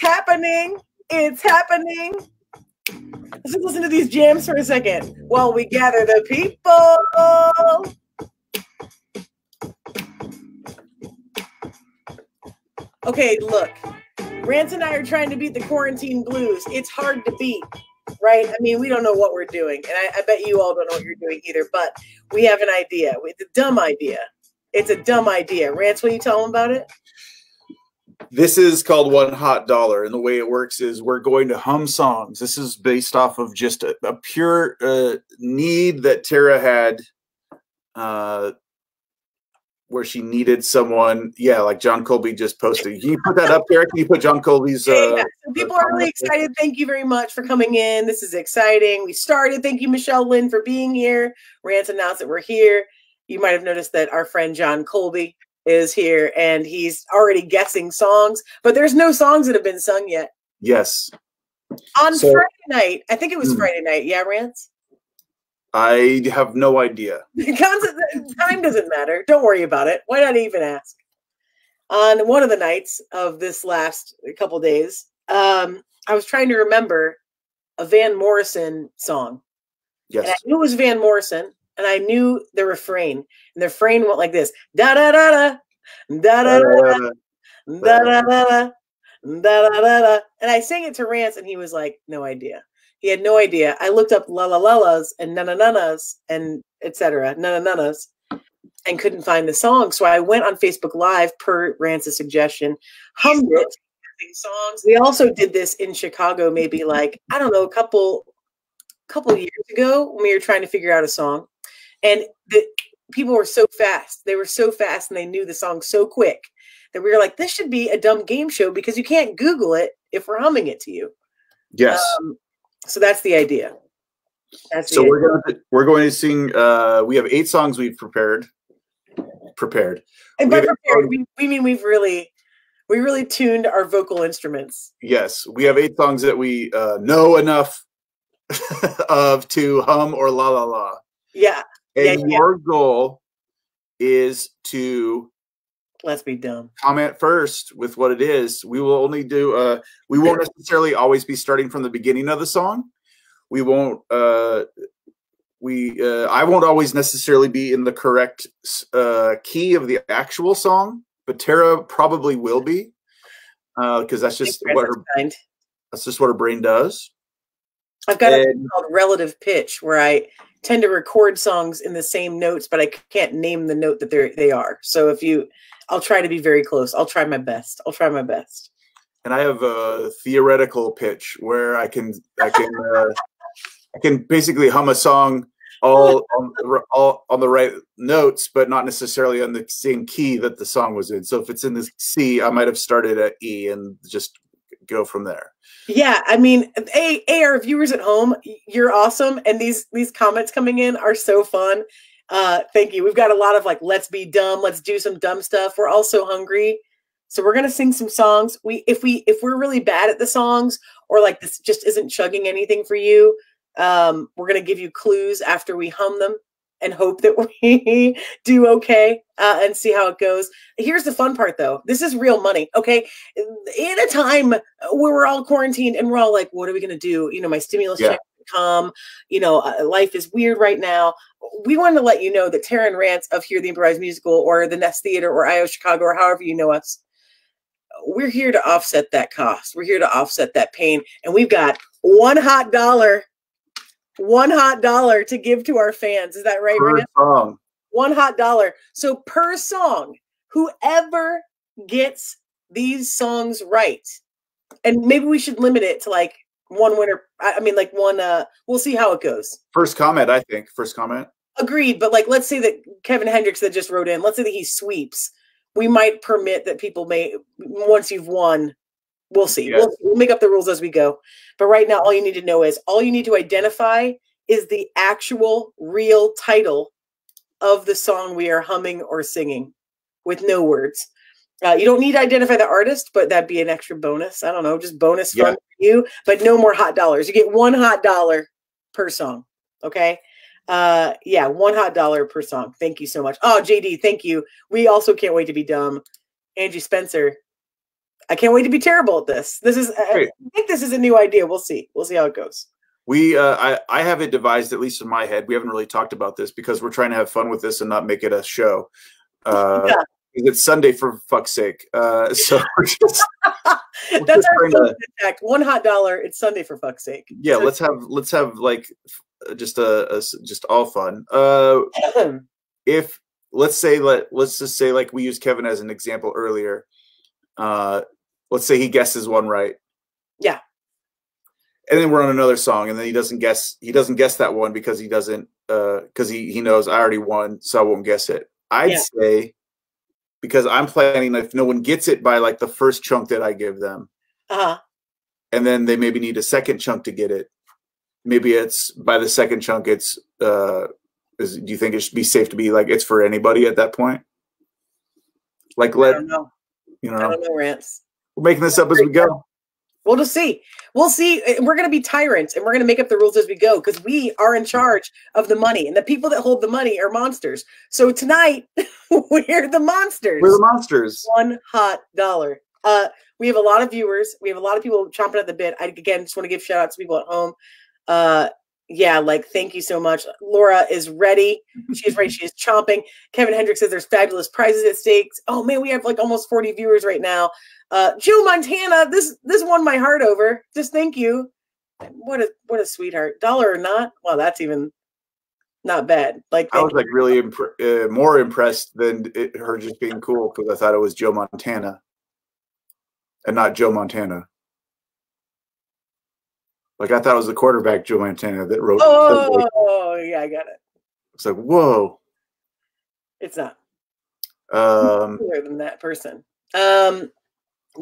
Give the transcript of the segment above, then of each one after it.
It's happening. It's happening. Let's just listen to these jams for a second while we gather the people. Okay, look, Rance and I are trying to beat the quarantine blues. It's hard to beat, right? I mean, we don't know what we're doing, and I bet you all don't know what you're doing either, but we have an idea. It's a dumb idea. It's a dumb idea. Rance, will you tell them about it? This is called One Hot Dollar, and the way it works is we're going to hum songs. This is based off of just a pure need that Tara had, where she needed someone, yeah, like John Colby just posted. Can you put that up there? Can you put John Colby's? Yeah. People are really excited. Thank you very much for coming in. This is exciting. We started. Thank you, Michelle Lynn, for being here. Rance announced that we're here. You might have noticed that our friend John Colby is here, and he's already guessing songs, but there's no songs that have been sung yet. Yes. On Friday night, I think it was Friday night. Yeah, Rance? I have no idea. Time doesn't matter. Don't worry about it. Why not even ask? On one of the nights of this last couple days, I was trying to remember a Van Morrison song. Yes. And I knew it was Van Morrison, and I knew the refrain. And the refrain went like this. Da-da-da-da, da-da-da-da, da-da-da-da, da-da-da-da. And I sang it to Rance, and he was like, no idea. He had no idea. I looked up la la lalas and na na nanas and et cetera, na na nanas, and couldn't find the song. So I went on Facebook Live per Rance's suggestion, hummed it. Songs. We also did this in Chicago, maybe like, I don't know, a couple years ago when we were trying to figure out a song. And the people were so fast. They were so fast and they knew the song so quick that we were like, this should be a dumb game show because you can't Google it if we're humming it to you. Yes. So that's the idea. That's the idea. We're going to sing. We have 8 songs we've prepared. And by prepared, we mean we really tuned our vocal instruments. Yes, we have 8 songs that we know enough of to hum or la la la. Yeah. And our goal is to. Let's be dumb. Comment first with what it is. We will only do, we won't necessarily always be starting from the beginning of the song. We won't, I won't always necessarily be in the correct key of the actual song, but Tara probably will be, because that's just what her brain does. I've got a thing called relative pitch where I tend to record songs in the same notes, but I can't name the note that they are. So if you, I'll try to be very close. I'll try my best. I'll try my best. And I have a theoretical pitch where I can basically hum a song all on the right notes, but not necessarily on the same key that the song was in. So if it's in the C, I might have started at E and just go from there. Yeah, I mean, our viewers at home, you're awesome, and these comments coming in are so fun. Thank you. We've got a lot of like, let's be dumb, let's do some dumb stuff. We're all so hungry, so we're gonna sing some songs. If we're really bad at the songs, or like this just isn't chugging anything for you, we're gonna give you clues after we hum them and hope that we do okay and see how it goes. Here's the fun part though. This is real money, okay? In a time where we're all quarantined and we're all like, what are we gonna do? You know, my stimulus check didn't come, you know, life is weird right now. We wanted to let you know that Tara and Rance of Hear the Improvised Musical or the Nest Theater or IO Chicago or however you know us, we're here to offset that cost. We're here to offset that pain. And we've got $1 hot dollar. $1 hot dollar to give to our fans. Is that right? Per song. $1 hot dollar. So per song, whoever gets these songs right, and maybe we should limit it to like one winner. I mean, like one, we'll see how it goes. First comment, I think. First comment. Agreed. But like, let's say that Kevin Hendricks that just wrote in, let's say that he sweeps. We might permit that people may, once you've won, we'll see. Yes. We'll make up the rules as we go. But right now, all you need to know is, all you need to identify is the actual real title of the song we are humming or singing with no words. You don't need to identify the artist, but that'd be an extra bonus. I don't know, just bonus fun for you, but no more hot dollars. You get $1 hot dollar per song, okay? Yeah, $1 hot dollar per song. Thank you so much. Oh, JD, thank you. We also can't wait to be dumb. Angie Spencer, I can't wait to be terrible at this. This is, I think this is a new idea. We'll see. We'll see how it goes. We, I have it devised, at least in my head. We haven't really talked about this because we're trying to have fun with this and not make it a show. Yeah. It's Sunday for fuck's sake. So we're just, that's our attack. One hot dollar. It's Sunday for fuck's sake. Yeah. So let's have like just just all fun. If let's just say like we used Kevin as an example earlier. Let's say he guesses one right. Yeah. And then we're on another song, and then he doesn't guess that one because he doesn't because he knows I already won, so I won't guess it. I'd say because I'm planning if no one gets it by like the first chunk that I give them, and then they maybe need a second chunk to get it. Maybe it's by the second chunk. It's do you think it should be safe to be like it's for anybody at that point? Like I don't know, Rance. We're making this up as we go. We'll just see. We'll see. We're going to be tyrants, and we're going to make up the rules as we go because we are in charge of the money, and the people that hold the money are monsters. So tonight, we're the monsters. We're the monsters. One hot dollar. We have a lot of viewers. We have a lot of people chomping at the bit. I, again, just want to give shout-outs to people at home. Yeah, like, thank you so much. Laura is ready. She's ready. She is chomping. Kevin Hendricks says there's fabulous prizes at stakes. Oh, man, we have, like, almost 40 viewers right now. Joe Montana, this won my heart over. Just thank you. What a sweetheart. Dollar or not? Well, that's even not bad. Like I was like really more impressed than her just being cool because I thought it was Joe Montana and not Joe Montana. Like I thought it was the quarterback Joe Montana that wrote. Oh yeah, I got it. It's like whoa. It's not. Cooler than that person. Yeah.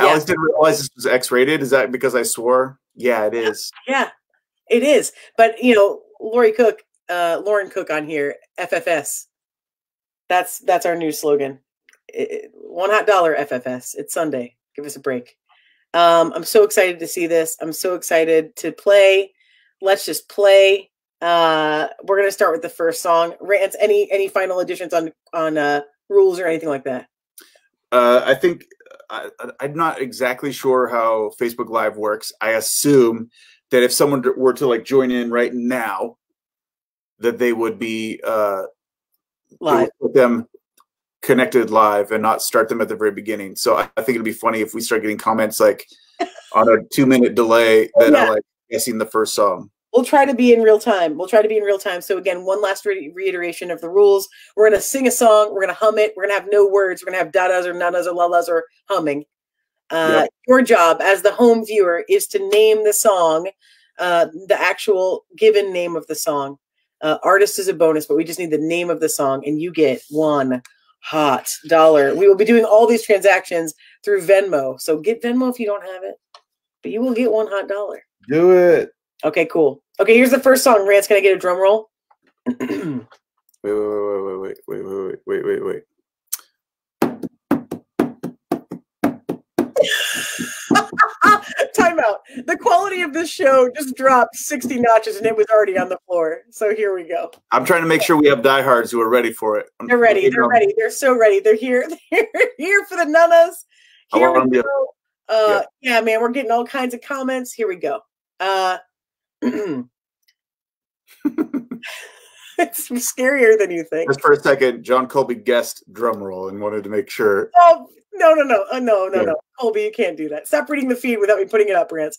Alex didn't realize this was X-rated. Is that because I swore? Yeah, it is. Yeah, it is. But, you know, Lauren Cook on here, FFS. That's our new slogan. One hot dollar FFS. It's Sunday. Give us a break. I'm so excited to see this. I'm so excited to play. Let's just play. We're going to start with the first song. Rance, any final additions on rules or anything like that? I think... I'm not exactly sure how Facebook Live works. I assume that if someone were to like join in right now, that they would be live with them connected live and not start them at the very beginning. So I think it'd be funny if we start getting comments like on a 2-minute delay that are like guessing the first song. We'll try to be in real time. We'll try to be in real time. So again, one last reiteration of the rules. We're going to sing a song. We're going to hum it. We're going to have no words. We're going to have da-das or na-das or la-las or humming. Your job as the home viewer is to name the song, the actual given name of the song. Artist is a bonus, but we just need the name of the song, and you get one hot dollar. We will be doing all these transactions through Venmo. So get Venmo if you don't have it, but you will get one hot dollar. Do it. Okay, cool. Okay, here's the first song. Rance, can I get a drum roll? Wait. Time out. The quality of this show just dropped 60 notches, and it was already on the floor. So here we go. I'm trying to make sure we have diehards who are ready for it. They're ready. They're ready. They're so ready. They're here. They're here for the nanas. Here we go. Yeah, man, we're getting all kinds of comments. Here we go. It's scarier than you think. Just for a second, John Colby guessed drum roll and wanted to make sure. Oh, no. Colby, you can't do that. Stop reading the feed without me putting it up, Rance.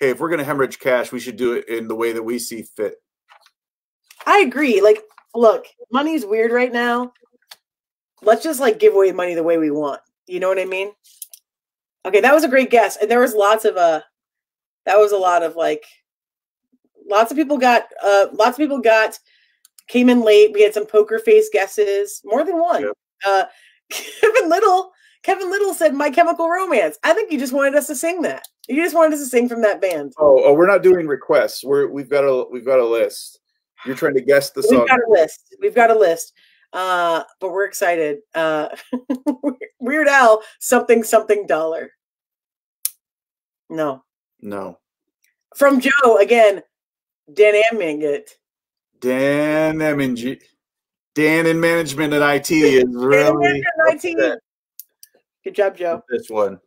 Hey, if we're going to hemorrhage cash, we should do it in the way that we see fit. I agree. Like, look, money's weird right now. Let's just, like, give away money the way we want. You know what I mean? Okay, that was a great guess. And there was lots of that was a lot of like lots of people came in late. We had some poker face guesses, more than one. Yep. Kevin Little said My Chemical Romance. I think you just wanted us to sing that. You just wanted us to sing from that band. Oh, we're not doing requests. We've got a list. You're trying to guess the song. We've got a list. We've got a list. But we're excited. Weird Al, Something Something Dollar. No. No. From Joe again. Dan in management at IT is really upset. Good job, Joe. This one.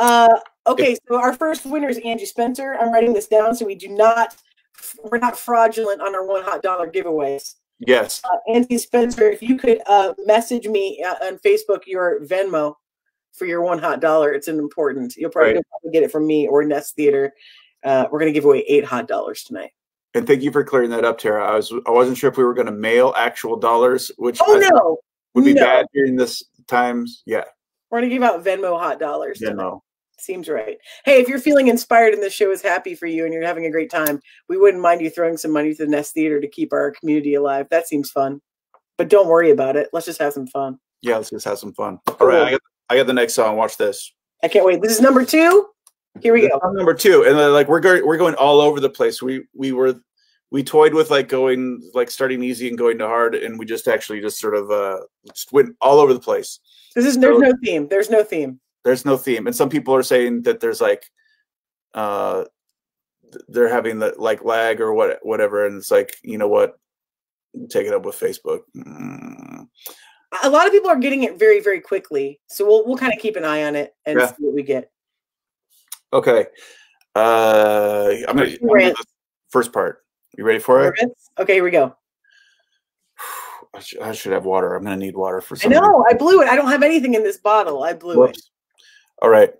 Okay, so our first winner is Angie Spencer. I'm writing this down so we're not fraudulent on our $1 Hot Dollar giveaways. Yes. Angie Spencer, if you could message me on Facebook your Venmo for your $1 Hot Dollar, it's important. You'll probably get it from me or Nest Theater. We're going to give away 8 hot dollars tonight. And thank you for clearing that up, Tara. I wasn't sure if we were going to mail actual dollars, which would be bad during this times. Yeah. We're going to give out Venmo $hot dollars. Venmo. Seems right. Hey, if you're feeling inspired and this show is happy for you and you're having a great time, we wouldn't mind you throwing some money to the Nest Theater to keep our community alive. That seems fun. But don't worry about it. Let's just have some fun. Yeah, let's just have some fun. All right. I got the next song. Watch this. I can't wait. This is number 2. Here we go. Song number 2. And like we're going all over the place. We toyed with like starting easy and going to hard, and we just actually just sort of just went all over the place. There's no theme. There's no theme. There's no theme. And some people are saying that there's like they're having the lag or whatever, and it's like, you know what? Take it up with Facebook. Mm. A lot of people are getting it very, very quickly. So we'll kind of keep an eye on it and see what we get. Okay. I'm going to do the first part. You ready for it? Okay, here we go. I should have water. I'm going to need water for some. I know. I blew it. I don't have anything in this bottle. I blew it. All right.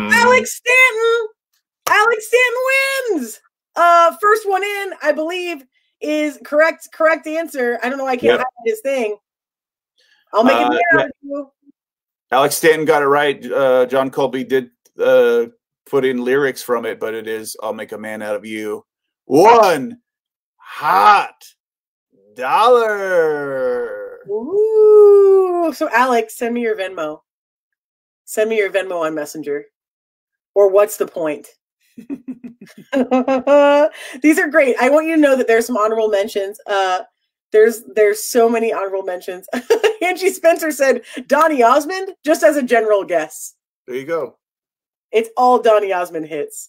Alex Stanton wins. First one in, I believe, is correct answer. I don't know why I can't hide this thing. I'll make it out of you. Alex Stanton got it right. John Colby did put in lyrics from it, but it is I'll Make a Man Out of You. $1 Hot Dollar. Ooh. So Alex, send me your Venmo. Send me your Venmo on Messenger. Or what's the point? These are great. I want you to know that there's some honorable mentions. There's so many honorable mentions. Angie Spencer said Donny Osmond, just as a general guess. There you go. It's all Donny Osmond hits.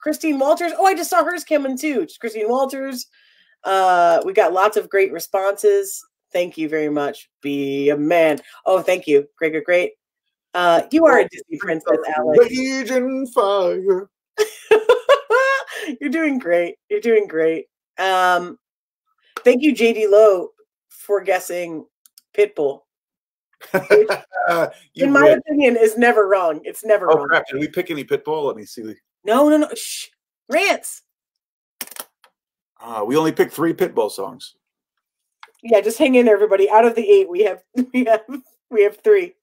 Christine Walters. Oh, I just saw hers coming too. Just Christine Walters. We got lots of great responses. Thank you very much. Be a man. Oh, thank you. Great. You are a Disney princess, Alex. Raging fire. You're doing great. You're doing great. Thank you, JD Lowe, for guessing Pitbull. Which, in my opinion, is never wrong. It's never wrong. Crap. Did we pick any Pitbull? Let me see. No. Shh. Rance. We only picked 3 Pitbull songs. Yeah, just hang in there, everybody. Out of the 8, we have 3.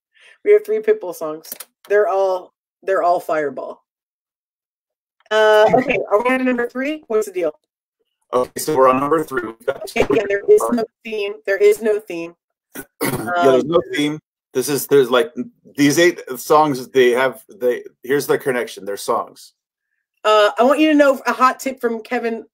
We have 3 Pitbull songs. They're all Fireball. Okay, are we on number 3? What's the deal? Okay, so we're on number 3. Okay, yeah, there is no theme. There is no theme. Yeah, there's no theme. There's like these 8 songs. Here's their connection. They're songs. I want you to know a hot tip from Kevin.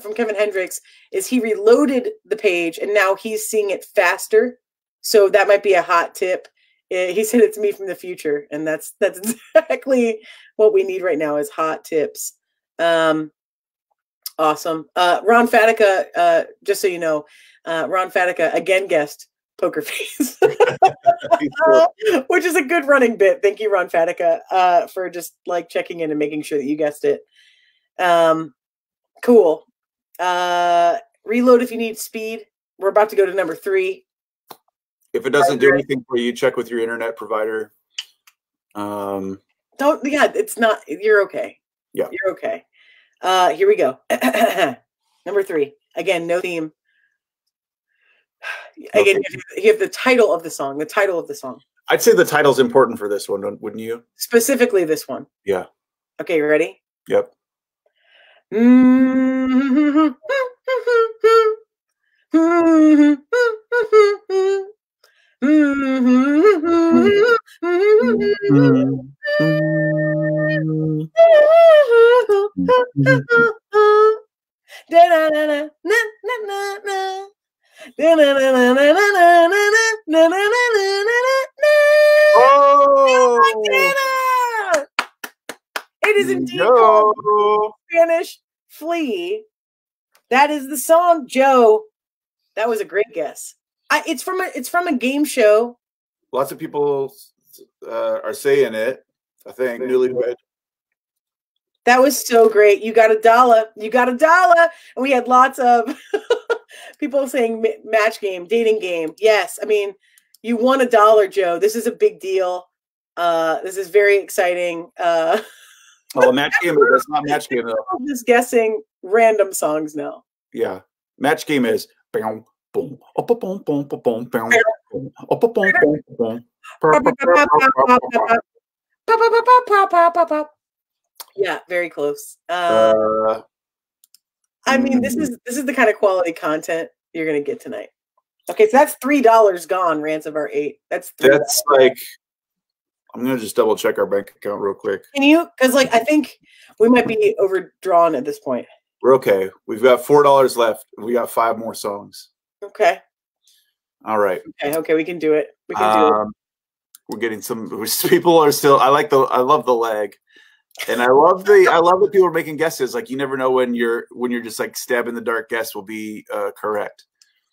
From Kevin Hendricks is he reloaded the page and now he's seeing it faster. So that might be a hot tip. He said it's me from the future, and that's exactly what we need right now is hot tips. Awesome. Ron Fatica, just so you know, Ron Fatica again guessed poker face, which is a good running bit. Thank you, Ron Fatica, for just like checking in and making sure that you guessed it. Cool. Reload if you need speed. We're about to go to number 3. If it doesn't do anything for you, check with your internet provider. Don't, yeah, it's not, you're okay. Yeah. You're okay. Here we go. Number 3. Again, no theme. Again, you have the title of the song, I'd say the title's important for this one, wouldn't you? Specifically this one. Yeah. Okay, you ready? Yep. Oh. It is indeed called Spanish Flea. That is the song, Joe. That was a great guess. It's from a game show. Lots of people are saying it. I think newlywed. That was so great. You got $1. You got $1. And we had lots of people saying match game, dating game. Yes. I mean, you won $1, Joe. This is a big deal. This is very exciting. Oh, a match game. That's not match game. I'm just guessing random songs now. Yeah. Match game is. Yeah, very close. I mean, this is the kind of quality content you're gonna get tonight. Okay, so that's $3 gone, Rance, of our 8. That's $3. That's like, I'm gonna just double check our bank account real quick. Can you? Because like I think we might be overdrawn at this point. We're okay. We've got $4 left. We got 5 more songs. Okay. All right. Okay, we can do it. We can do it. We're getting some people are still. I love the lag, and I love that people are making guesses. Like you never know when you're just like stabbing the dark guess will be correct.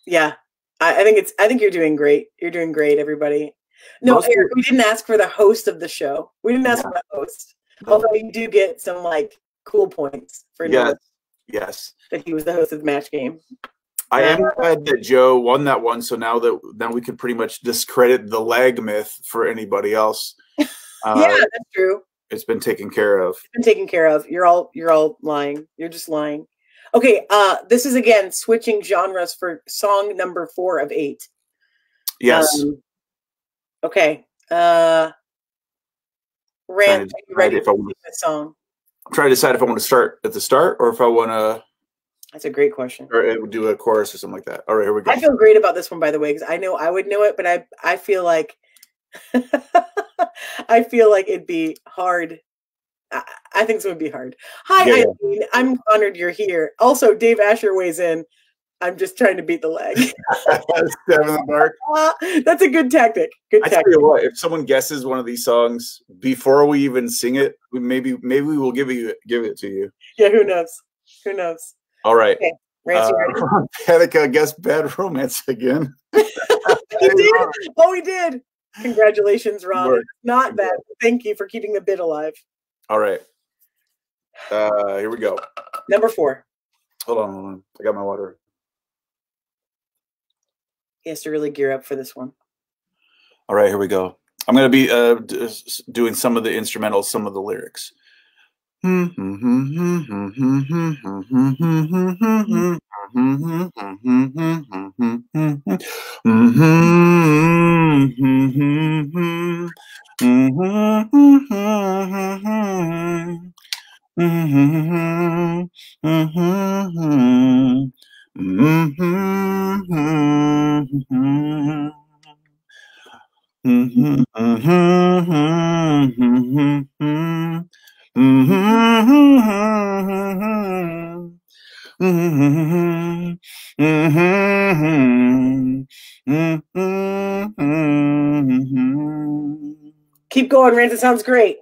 Yeah, I think you're doing great. You're doing great, everybody. No, Eric, we didn't ask for the host of the show. We didn't ask for the host. Although you do get some like cool points for Yes, that he was the host of the match game. I am glad that Joe won that one. So now we can pretty much discredit the lag myth for anybody else. Yeah, that's true. It's been taken care of. It's been taken care of. You're all lying. You're just lying. Okay. This is again switching genres for song number 4 of 8. Yes. Okay. Rand, are you ready for this song? I'm trying to decide if I want to start at the start or if I want to. That's a great question. Or do a chorus or something like that. All right, here we go. I feel great about this one, by the way, because I know I would know it, but I feel like I feel like it'd be hard. I think it's going to be hard. Hi, yeah. Eileen. I'm honored you're here. Also, Dave Asher weighs in. I'm just trying to beat the leg. That's a good tactic. Good tactic. I tell you what, if someone guesses one of these songs before we even sing it, maybe we will give it to you. Yeah, who knows? Who knows? All right. Okay. Rance, Panica guessed Bad Romance again. He did. Oh, he did. Congratulations, Ron. Lord. Not bad. Thank you for keeping the bid alive. All right. Here we go. Number 4. Hold on. I got my water. He has to really gear up for this one. All right, here we go. I'm going to be doing some of the instrumentals, some of the lyrics. Keep going, Rance. It sounds great.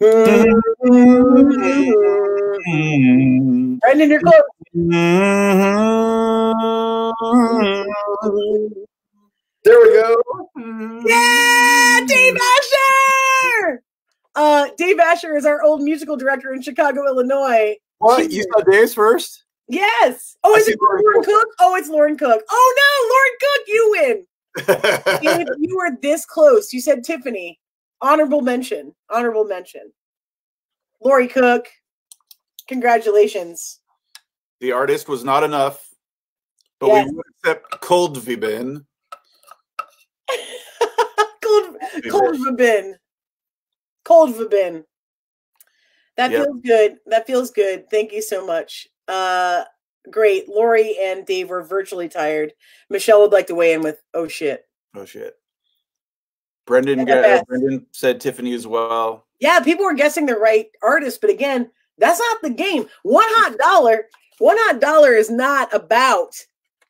Brandon, you're close. There we go. Yeah, Dave Asher. Dave Asher is our old musical director in Chicago, Illinois. What? You saw Dave's first? Yes. Oh, is it Lauren Cook? Oh, it's Lauren Cook. Oh, no, Lauren Cook, you win. If you were this close, you said Tiffany. Honorable mention. Honorable mention. Lori Cook, congratulations. The artist was not enough, but yes, we would accept Koldvibin. Koldvibin. Koldvibin. That feels good. That feels good. Thank you so much. Great. Lori and Dave were virtually tired. Michelle would like to weigh in with, oh, shit. Oh, shit. Brendan said Tiffany as well. Yeah, people were guessing the right artist, but again, that's not the game. One hot dollar is not about,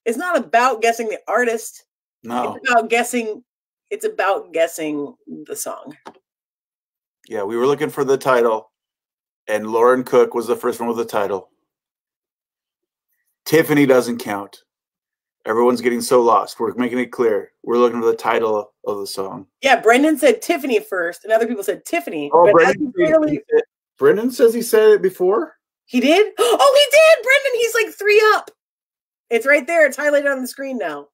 it's not about guessing the artist. No. It's about guessing the song. Yeah, we were looking for the title, and Lauren Cook was the first one with the title. Tiffany doesn't count. Everyone's getting so lost. We're making it clear. We're looking for the title of the song. Yeah, Brendan said Tiffany first, and other people said Tiffany. Oh, Brendan says he said it before. He did? Oh, he did! Brendan, he's like 3 up. It's right there. It's highlighted on the screen now.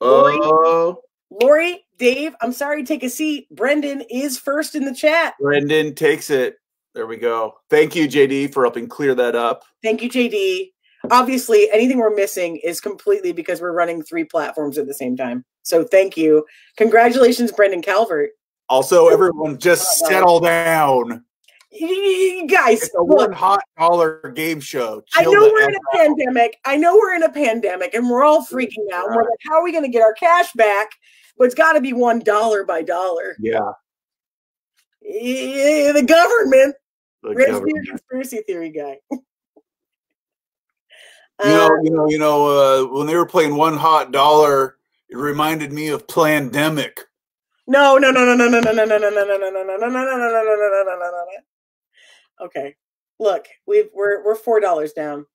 Oh. Lori, Dave, I'm sorry, take a seat. Brendan is first in the chat. Brendan takes it. There we go. Thank you, JD, for helping clear that up. Thank you, JD. Obviously, anything we're missing is completely because we're running 3 platforms at the same time. So thank you. Congratulations, Brendan Calvert. Also, everyone just settle down. You guys, it's a $1 game show. Chill. I know we're in a pandemic. I know we're in a pandemic, and we're all freaking out. We're like, how are we going to get our cash back? But it's got to be $1 by dollar. Yeah. The government. Red's conspiracy theory guy. When they were playing One Hot Dollar, it reminded me of Plandemic. No. Okay. Look, we're $4 down.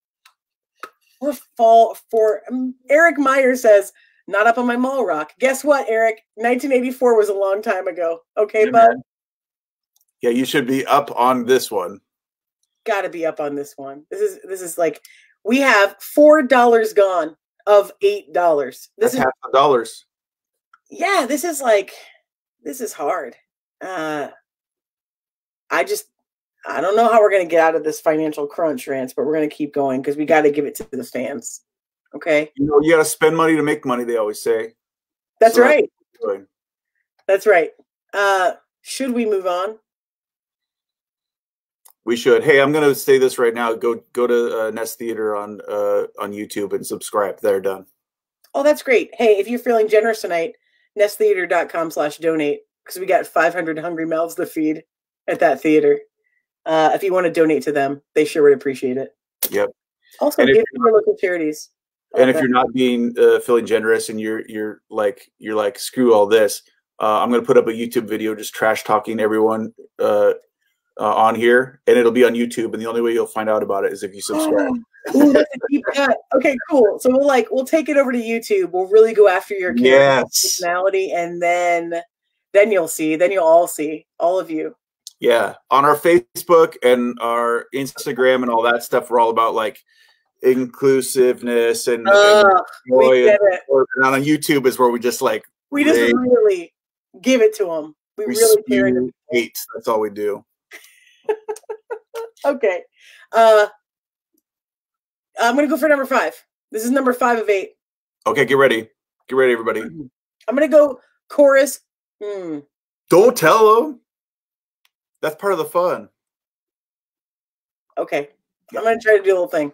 We're four. Eric Myers says, not up on my mall rock. Guess what, Eric? 1984 was a long time ago. Okay, bud? Yeah, you should be up on this one. Gotta be up on this one. This is like, we have $4 gone of $8. That's half the dollars. Yeah, this is hard. I don't know how we're gonna get out of this financial crunch, Rance, but we're gonna keep going because we gotta give it to the fans. Okay. You know, you gotta spend money to make money, they always say. That's right. That's right. Should we move on? We should. Hey, I'm gonna say this right now. Go to Nest Theater on YouTube and subscribe. They're done. Oh, that's great. Hey, if you're feeling generous tonight, nesttheater.com/donate because we got 500 hungry mouths to feed at that theater. If you want to donate to them, they sure would appreciate it. Yep. Also, give to your local charities. And if you're not being feeling generous and you're like screw all this, I'm gonna put up a YouTube video just trash talking everyone. On here, and it'll be on YouTube, and the only way you'll find out about it is if you subscribe. Ooh, that's a deep cut. Okay, cool. So we'll take it over to YouTube. We'll really go after your personality, and then you'll see. Then you'll all see, all of you. Yeah, on our Facebook and our Instagram and all that stuff, we're all about like inclusiveness and joy. And on YouTube is where we just like really give it to them. We really care. That's all we do. Okay. I'm going to go for number 5. This is number 5 of 8. Okay, get ready. Get ready, everybody. I'm going to go chorus. Don't tell them. That's part of the fun. Okay. I'm going to try to do a little thing.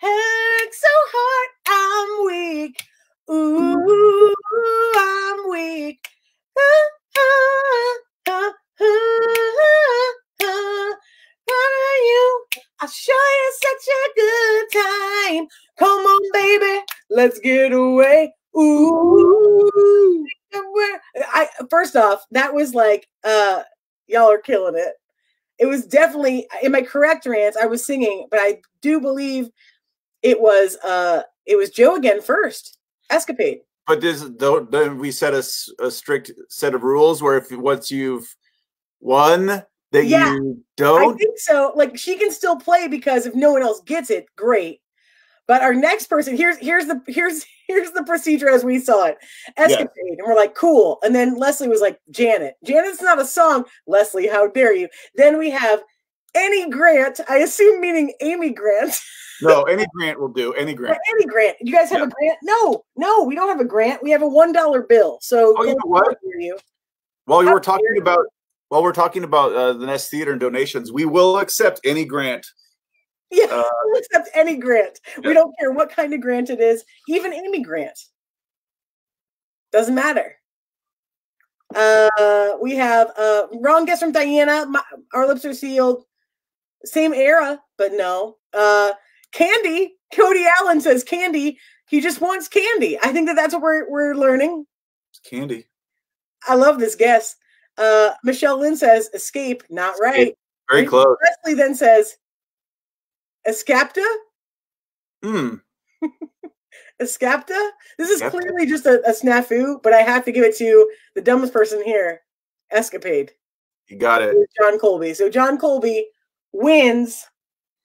hurt so hard, I'm weak. Ooh, I'm weak. You, I'll show you such a good time. Come on, baby, let's get away. Ooh. I, first off, that was like, y'all are killing it. It was definitely, am I correct, Rance? I was singing, but I do believe it was Joe again first. Escapade. But don't we set a strict set of rules where if once you've won, then you don't? I think so. Like, she can still play because if no one else gets it, great. But our next person, here's the procedure as we saw it. Escapade. Yeah. And we're like, cool. And then Leslie was like, Janet. Janet's not a song. Leslie, how dare you? Then we have Any Grant, I assume meaning Amy Grant. No, Any Grant will do. Any Grant. Any Grant. You guys have a grant? No, no, we don't have a grant. We have a $1 bill. So you know what? While we're talking about the Nest Theater and donations, we will accept any grant. Yeah, we'll accept any grant. Yeah. We don't care what kind of grant it is. Even Amy Grant. Doesn't matter. We have wrong guess from Diana. Our lips are sealed. Same era, but no. Candy. Cody Allen says candy. He just wants candy. I think that that's what we're learning. It's candy. I love this guess. Michelle Lynn says escape. Not escape. Right. Very and close. Leslie then says Escapta? Hmm. Escapta? This is clearly just a snafu, but I have to give it to the dumbest person here, Escapade. You got it. John Colby. So John Colby wins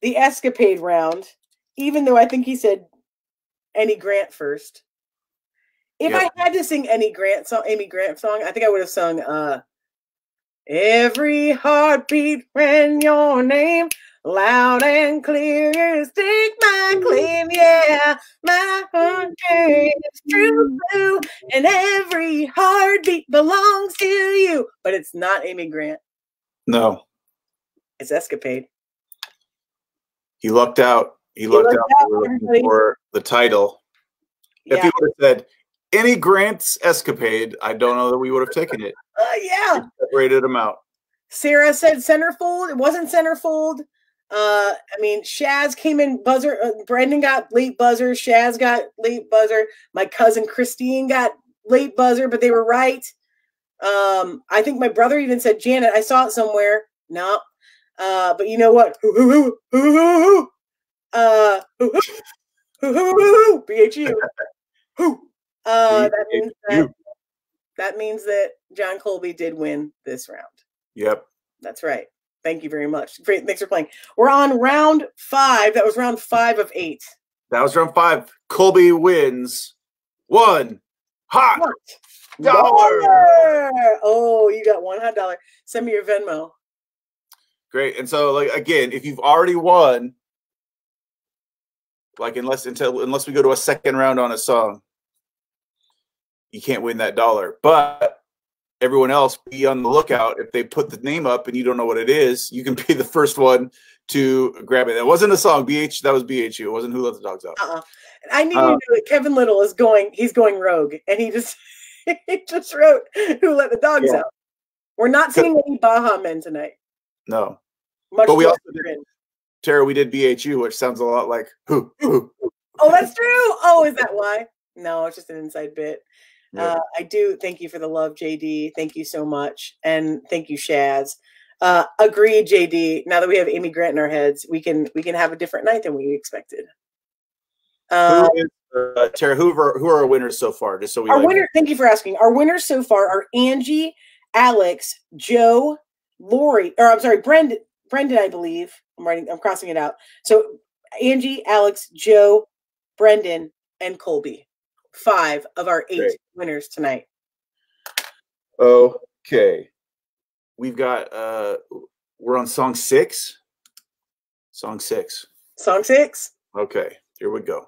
the Escapade round, even though I think he said Any Grant first. If I had to sing any Grant song, Amy Grant song, I think I would have sung Every Heartbeat Ran Your Name. Loud and clear, take my claim, yeah. My heart is true blue, and every heartbeat belongs to you. But it's not Amy Grant. No. It's Escapade. He lucked out. He lucked out for the title. Yeah. If he would have said, Any Grant's Escapade, I don't know that we would have taken it. Yeah. We separated him out. Sarah said centerfold. It wasn't centerfold. I mean, Shaz came in buzzer. Brandon got late buzzer. Shaz got late buzzer. My cousin Christine got late buzzer, but they were right. I think my brother even said Janet. I saw it somewhere. No, but you know what? BHU. That means that John Colby did win this round. Yep. That's right. Thank you very much. Great. Thanks for playing. We're on round 5. That was round 5 of 8. That was round 5. Colby wins $1 hot dollar. Oh, you got $1 hot dollar. Send me your Venmo. Great. And so, like, again, if you've already won, like, unless we go to a second round on a song, you can't win that dollar. But everyone else, be on the lookout. If they put the name up and you don't know what it is, you can be the first one to grab it. That wasn't a song. BH, that was BHU. It wasn't Who Let the Dogs Out. I need you to know that Kevin Little is going, he's going rogue. And he just he just wrote Who Let the Dogs Out. We're not singing any Baha Men tonight. No. Much but we also did, Tara, we did BHU, which sounds a lot like who. Oh, that's true. Oh, is that why? No, it's just an inside bit. I do thank you for the love, JD. Thank you so much. And thank you, Shaz. Agreed, JD. Now that we have Amy Grant in our heads, we can have a different night than we expected. Tara, who are our winners so far? Just so we thank you for asking. Our winners so far are Angie, Alex, Joe, Lori, or I'm sorry, Brendan, I believe. I'm crossing it out. So Angie, Alex, Joe, Brendan, and Colby. 5 of our 8 winners tonight. Okay. We've got, we're on song 6. Song 6. Song 6. Okay. Here we go.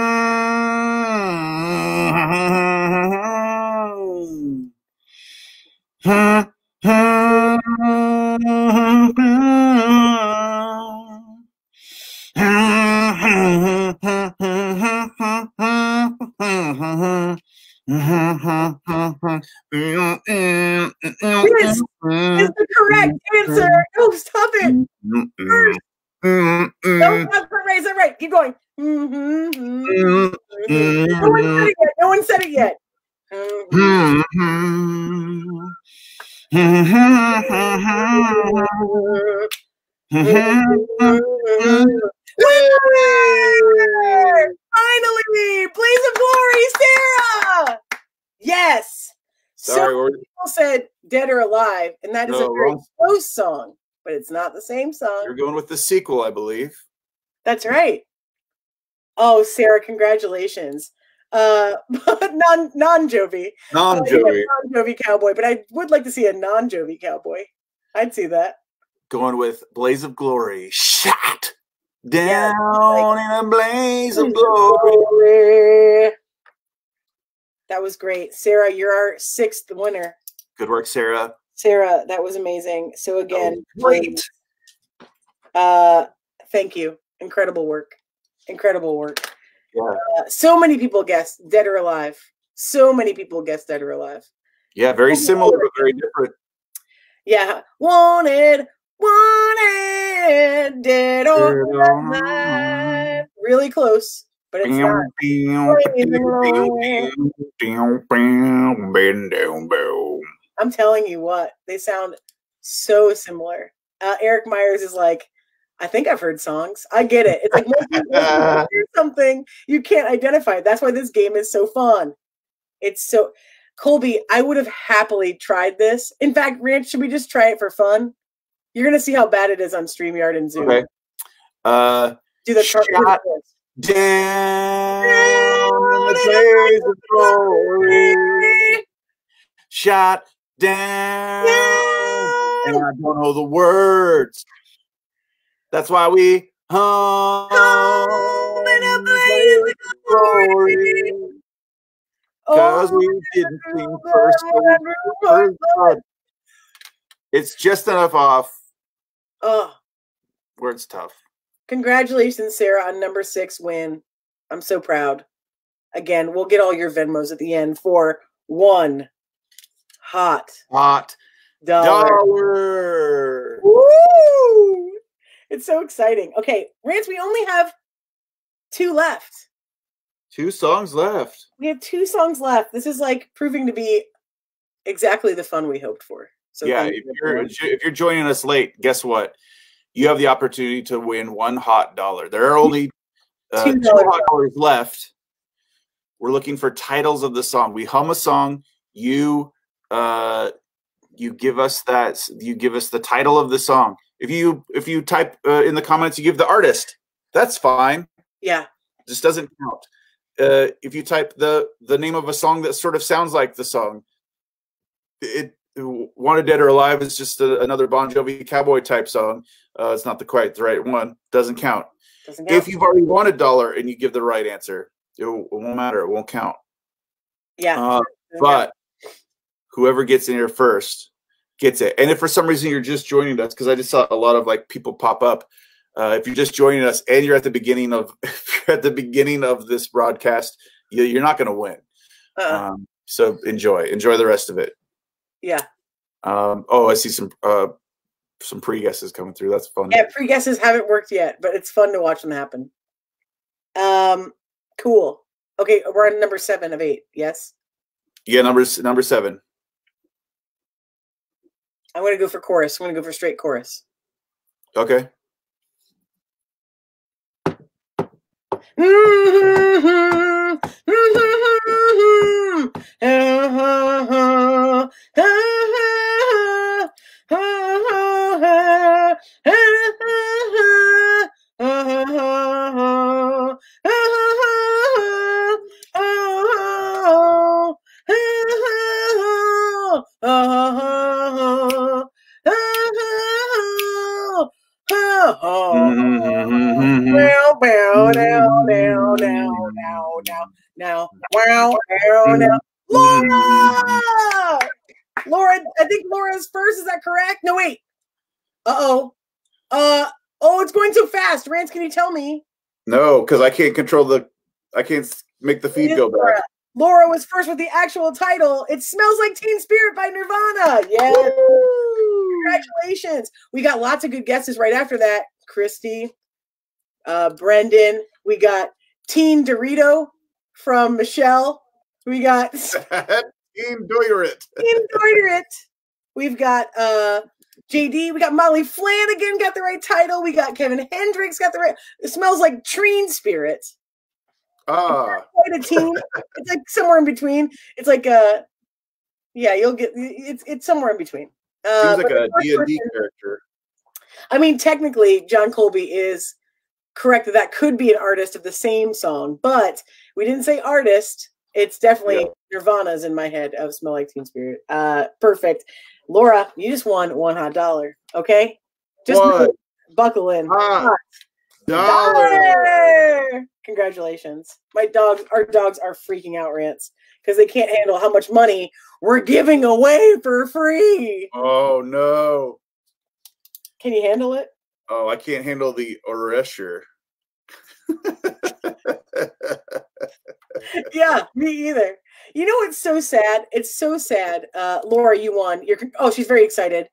Song, but it's not the same song. You're going with the sequel, I believe. That's right. Oh, Sarah, congratulations. Non-Jovi. Non-Jovi. Non-Jovi cowboy, but I would like to see a non-Jovi cowboy. I'd see that. Going with Blaze of Glory. Shot down in a blaze of glory. That was great. Sarah, you're our sixth winner. Good work, Sarah. Sarah, that was amazing. So again, great. Thank you. Incredible work. Incredible work. Yeah. So many people guessed Dead or Alive. So many people guessed Dead or Alive. Yeah, very similar, but very different. Yeah. Wanted, wanted, dead or alive. Really close, but it's not. I'm telling you what, they sound so similar. Eric Myers is like, I think I've heard songs. I get it. It's like most people something you can't identify. That's why this game is so fun. It's so Colby, I would have happily tried this. In fact, Rance, should we just try it for fun? You're gonna see how bad it is on StreamYard and Zoom. Okay. Do the chart. Shot down, and I don't know the words. That's why we home in a blaze of glory. Because we didn't sing first. It's just enough off. Oh, words tough. Congratulations, Sarah, on number 6 win. I'm so proud. Again, we'll get all your Venmos at the end for one. Hot dollar. Woo! It's so exciting. Okay, Rance, we only have 2 left. 2 songs left. We have 2 songs left. This is like proving to be exactly the fun we hoped for. So yeah, if you're joining us late, guess what? You have the opportunity to win one hot dollar. There are only $2 hot dollars left. We're looking for titles of the song. We hum a song. You give us that. You give us the title of the song. If you type in the comments, you give the artist. That's fine. Yeah, it just doesn't count. If you type the name of a song that sort of sounds like the song, "Wanted Dead or Alive" is just another Bon Jovi cowboy type song. It's not quite the right one. Doesn't count. Doesn't count. If you've already won a dollar and you give the right answer, it won't matter. It won't count. Yeah, but. Whoever gets in here first gets it. And if for some reason you're just joining us, because I just saw a lot of like people pop up. If you're just joining us and you're at the beginning of this broadcast, you're not going to win. So enjoy the rest of it. Yeah. Oh, I see some pre-guesses coming through. That's fun. Yeah, pre-guesses haven't worked yet, but it's fun to watch them happen. Cool. Okay, we're on number 7 of 8. Yes. Yeah, number 7. I'm going to go for chorus. I'm going to go for straight chorus. Okay. Now. Laura, I think Laura's first. Is that correct? No, wait. Oh, it's going too fast. Rance, can you tell me? No, because I can't control the. I can't make the feed go back. Laura was first with the actual title. It Smells Like Teen Spirit by Nirvana. Yeah. Congratulations. We got lots of good guesses right after that. Christy, Brendan. We got Teen Dorito from Michelle. We got Teen Doirit. Teen Doirit. We've got JD. We got Molly Flanagan got the right title. We got Kevin Hendricks got the right. It Smells Like Treen Spirit. Ah, quite a teen. It's like somewhere in between. It's like a, yeah, you'll get. It's somewhere in between. Seems like a D&D character. I mean, technically, John Colby is correct. That could be an artist of the same song, but we didn't say artist. It's definitely Nirvana's in my head of Smell Like Teen Spirit. Perfect, Laura. You just won $1 hot dollar. Okay, just buckle in. $1 Congratulations. My dogs, our dogs are freaking out, Rance, because they can't handle how much money we're giving away for free. Oh no. Can you handle it? Oh, I can't handle the pressure. Yeah, me either. You know what's so sad? It's so sad. Laura, you won. You're oh, she's very excited.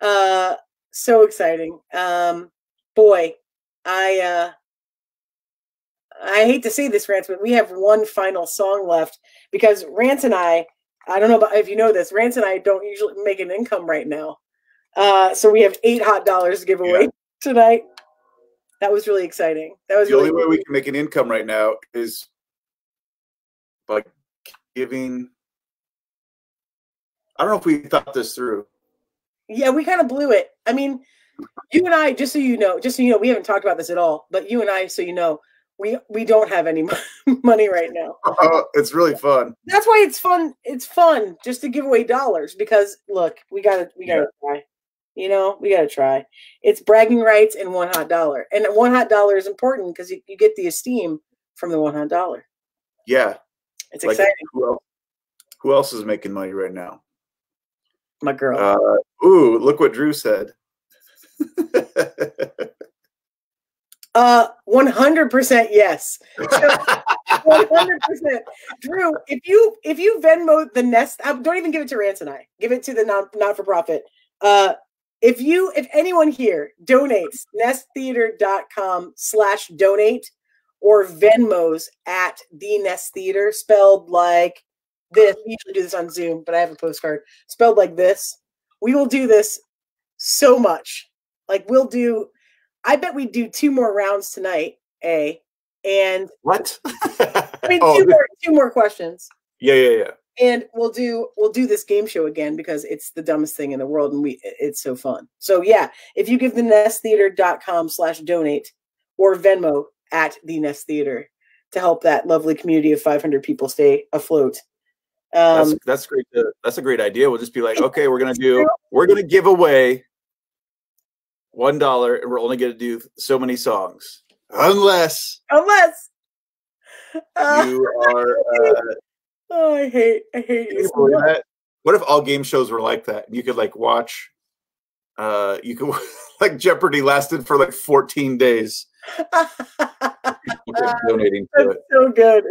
So exciting. Boy. I hate to say this, Rance, but we have one final song left because Rance and I don't know about if you know this, Rance and I don't usually make an income right now. So we have $8 hot dollars to give away tonight. That was really exciting. That was the really only way we can make an income right now is by giving. I don't know if we thought this through. Yeah, we kind of blew it. I mean, you and I, just so you know, we haven't talked about this at all, but you and I, so you know, we don't have any money right now. It's really fun. That's why it's fun. It's fun just to give away dollars because look, we gotta try, you know, we gotta try. It's bragging rights and $1 hot dollar, and $1 hot dollar is important because you get the esteem from the $1 hot dollar. Yeah. It's like, exciting. Who else is making money right now? My girl. Ooh, look what Drew said. 100% yes. 100%. Drew, if you Venmo the Nest, don't even give it to Rance and I. Give it to the not for profit. If anyone here donates nesttheater.com/donate or Venmos at the Nest Theater, spelled like this. We usually do this on Zoom, but I have a postcard spelled like this. We will do this so much. Like we'll do, I bet we do 2 more rounds tonight, and what? I mean, two more questions. Yeah. And we'll do this game show again because it's the dumbest thing in the world, and it's so fun. So yeah, if you give the nesttheater.com/donate or Venmo at the Nest Theater to help that lovely community of 500 people stay afloat. That's great. That's a great idea. We'll just be like, okay, we're gonna give away $1 and we're only going to do so many songs unless you are I hate you so much. What if all game shows were like that? You could like watch you could like Jeopardy lasted for like 14 days. Donating to it.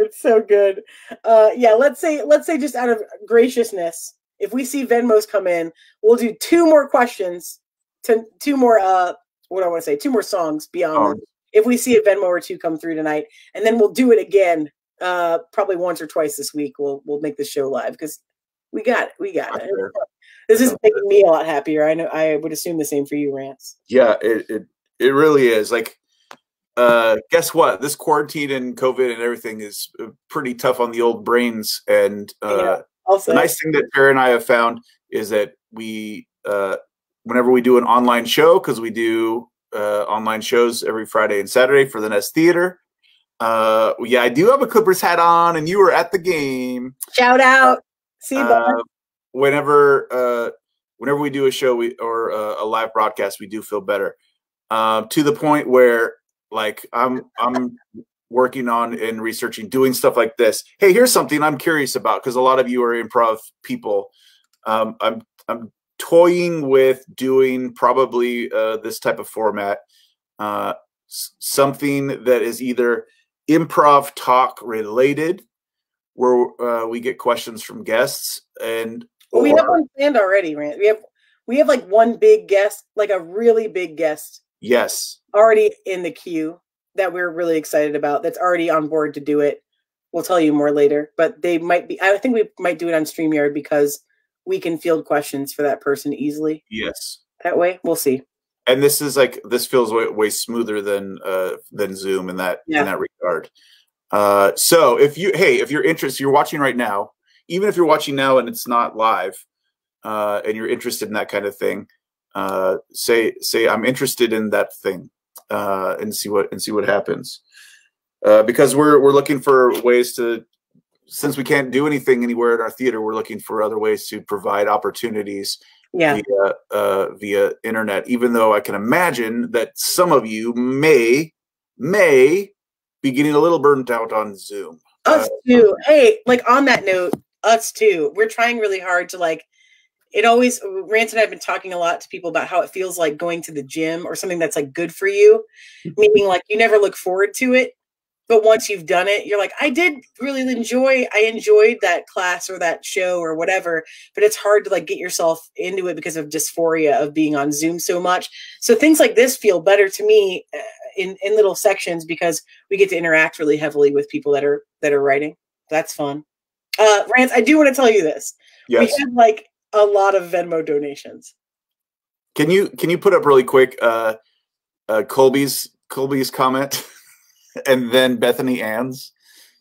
It's so good. Yeah, let's say just out of graciousness, if we see Venmos come in, we'll do 2 more questions. 2 more, what do I want to say? 2 more songs beyond. If we see a Venmo or 2 come through tonight, and then we'll do it again, probably once or twice this week. We'll make this show live because we got it. Sure. This is making me a lot happier. I know. I would assume the same for you, Rance. Yeah, it really is. Like, guess what? This quarantine and COVID and everything is pretty tough on the old brains. And also, the nice thing that Tara and I have found is that we. Whenever we do an online show, because we do online shows every Friday and Saturday for the Nest Theater. Yeah, I do have a Clippers hat on, and you were at the game. Shout out. See you, bud. Whenever we do a show or a live broadcast, we do feel better. To the point where, like, I'm working on and researching, doing stuff like this. Hey, here's something I'm curious about, because a lot of you are improv people. I'm toying with doing probably this type of format, something that is either improv talk related, where we get questions from guests, and well, we have one planned already, Rance. We have like one big guest, like a really big guest. Yes. Already in the queue that we're really excited about. That's already on board to do it. We'll tell you more later, but they might be. I think we might do it on StreamYard because we can field questions for that person easily. Yes. That way, we'll see. And this is like, this feels way smoother than Zoom in that in that regard. So if you, hey, if you're interested, you're watching right now, even if you're watching now and it's not live, and you're interested in that kind of thing, say I'm interested in that thing, and see what happens. Because we're looking for ways to, since we can't do anything anywhere in our theater, we're looking for other ways to provide opportunities via internet, even though I can imagine that some of you may be getting a little burnt out on Zoom. Us too. Hey, like on that note, us too. We're trying really hard to, like, it always, Rance and I have been talking a lot to people about how it feels like going to the gym or something that's like good for you, meaning like you never look forward to it. But once you've done it, you're like, I did really enjoy, I enjoyed that class or that show or whatever, but it's hard to like get yourself into it because of dysphoria of being on Zoom so much. So things like this feel better to me in little sections because we get to interact really heavily with people that are writing. That's fun. Rance, I do want to tell you this. Yes. We had like a lot of Venmo donations. Can you put up really quick Colby's comment? And then Bethany Ann's.